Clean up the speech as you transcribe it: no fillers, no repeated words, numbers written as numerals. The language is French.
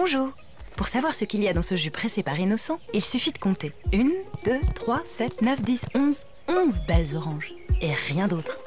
Bonjour. Pour savoir ce qu'il y a dans ce jus pressé par Innocent, il suffit de compter. 1, 2, 3, 7, 9, 10, 11. 11 belles oranges. Et rien d'autre.